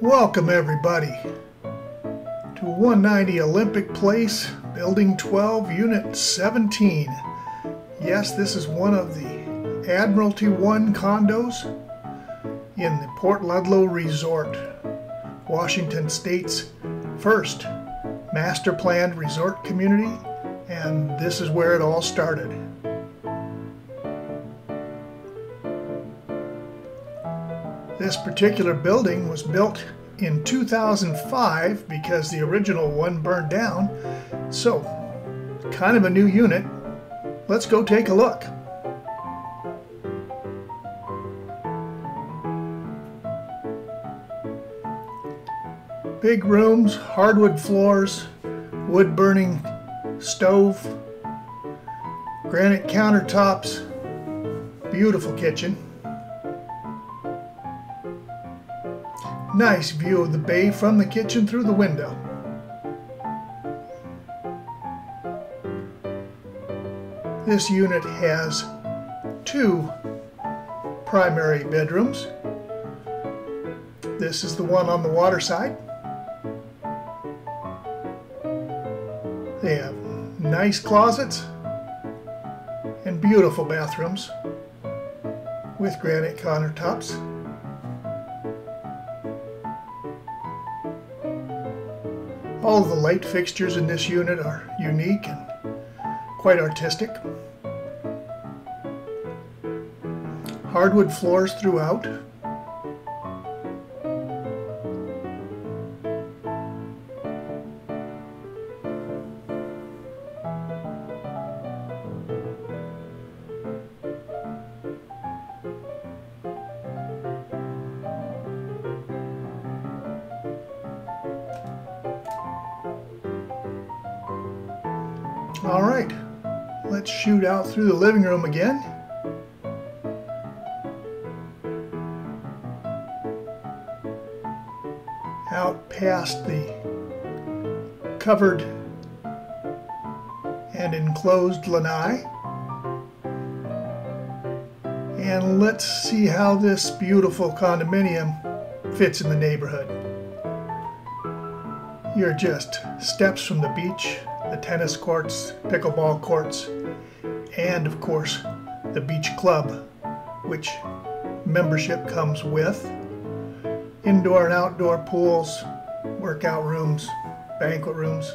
Welcome everybody to 190 Olympic Place, Building 12, Unit 17. Yes, this is one of the Admiralty One condos in the Port Ludlow Resort, Washington State's first master planned resort community, and this is where it all started. This particular building was built in 2005 because the original one burned down, so kind of a new unit. Let's go take a look. Big rooms, hardwood floors, wood burning stove, granite countertops, beautiful kitchen. Nice view of the bay from the kitchen through the window. This unit has two primary bedrooms. This is the one on the water side. They have nice closets and beautiful bathrooms with granite countertops. All of the light fixtures in this unit are unique and quite artistic. Hardwood floors throughout. All right, let's shoot out through the living room again. Out past the covered and enclosed lanai. And let's see how this beautiful condominium fits in the neighborhood. You're just steps from the beach, the tennis courts, pickleball courts, and of course the beach club, which membership comes with. Indoor and outdoor pools, workout rooms, banquet rooms.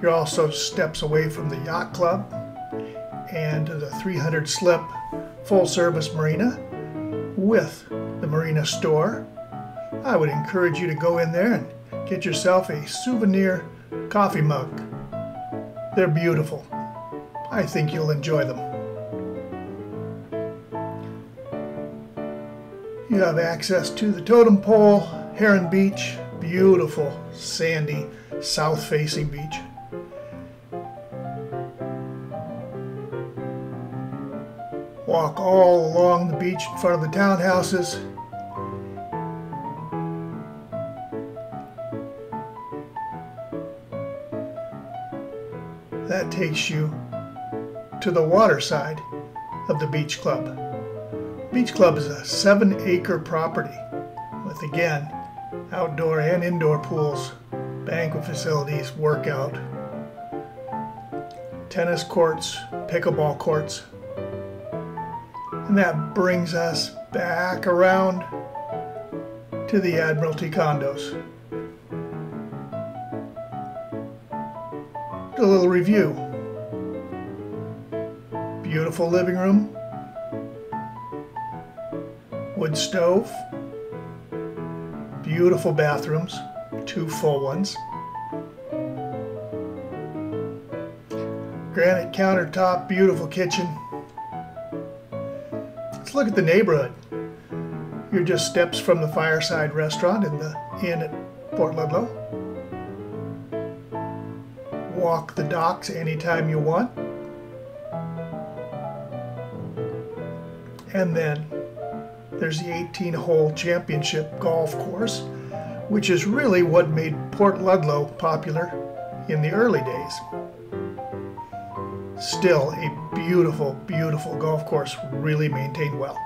You're also steps away from the yacht club and the 300 slip full service marina with the marina store. I would encourage you to go in there and get yourself a souvenir coffee mug. They're beautiful. I think you'll enjoy them. You have access to the totem pole, Heron Beach, beautiful sandy south-facing beach. Walk all along the beach in front of the townhouses. That takes you to the water side of the Beach Club. Beach Club is a 7-acre property with, again, outdoor and indoor pools, banquet facilities, workout, tennis courts, pickleball courts. And that brings us back around to the Admiralty condos. A little review. Beautiful living room, wood stove, beautiful bathrooms, two full ones, granite countertop, beautiful kitchen. Let's look at the neighborhood. You're just steps from the Fireside Restaurant in the inn at Port Ludlow. Walk the docks anytime you want. And then there's the 18-hole championship golf course, which is really what made Port Ludlow popular in the early days. Still a beautiful, beautiful golf course, really maintained well.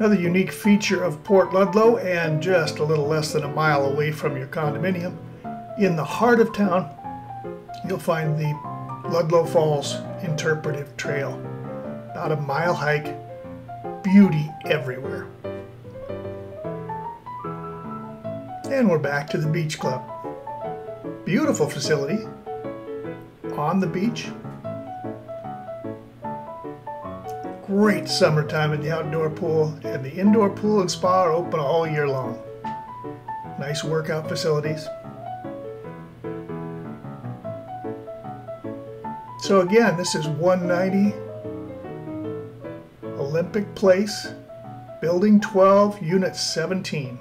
Another unique feature of Port Ludlow, and just a little less than a mile away from your condominium, in the heart of town, you'll find the Ludlow Falls Interpretive Trail. About a mile hike, beauty everywhere. And we're back to the Beach Club. Beautiful facility on the beach. Great summertime at the outdoor pool, and the indoor pool and spa are open all year long. Nice workout facilities. So again, this is 190 Olympic Place, Building 12, Unit 17.